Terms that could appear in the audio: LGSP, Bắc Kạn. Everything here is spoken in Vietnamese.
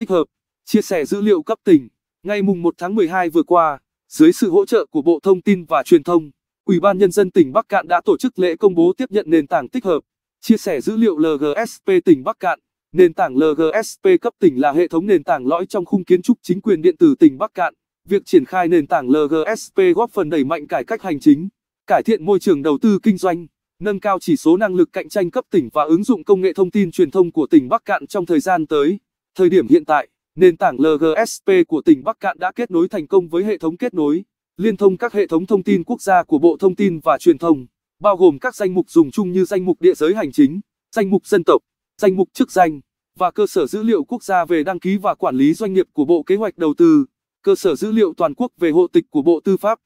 tích hợp, chia sẻ dữ liệu cấp tỉnh. Ngày mùng 1 tháng 12 vừa qua, dưới sự hỗ trợ của Bộ Thông tin và Truyền thông, Ủy ban Nhân dân tỉnh Bắc Kạn đã tổ chức lễ công bố tiếp nhận nền tảng tích hợp, chia sẻ dữ liệu LGSP tỉnh Bắc Kạn. Nền tảng LGSP cấp tỉnh là hệ thống nền tảng lõi trong khung kiến trúc chính quyền điện tử tỉnh Bắc Kạn. Việc triển khai nền tảng LGSP góp phần đẩy mạnh cải cách hành chính, cải thiện môi trường đầu tư kinh doanh, nâng cao chỉ số năng lực cạnh tranh cấp tỉnh và ứng dụng công nghệ thông tin truyền thông của tỉnh Bắc Kạn trong thời gian tới. Thời điểm hiện tại, nền tảng LGSP của tỉnh Bắc Kạn đã kết nối thành công với hệ thống kết nối, liên thông các hệ thống thông tin quốc gia của Bộ Thông tin và Truyền thông, bao gồm các danh mục dùng chung như danh mục địa giới hành chính, danh mục dân tộc, danh mục chức danh, và cơ sở dữ liệu quốc gia về đăng ký và quản lý doanh nghiệp của Bộ Kế hoạch Đầu tư, cơ sở dữ liệu toàn quốc về hộ tịch của Bộ Tư pháp.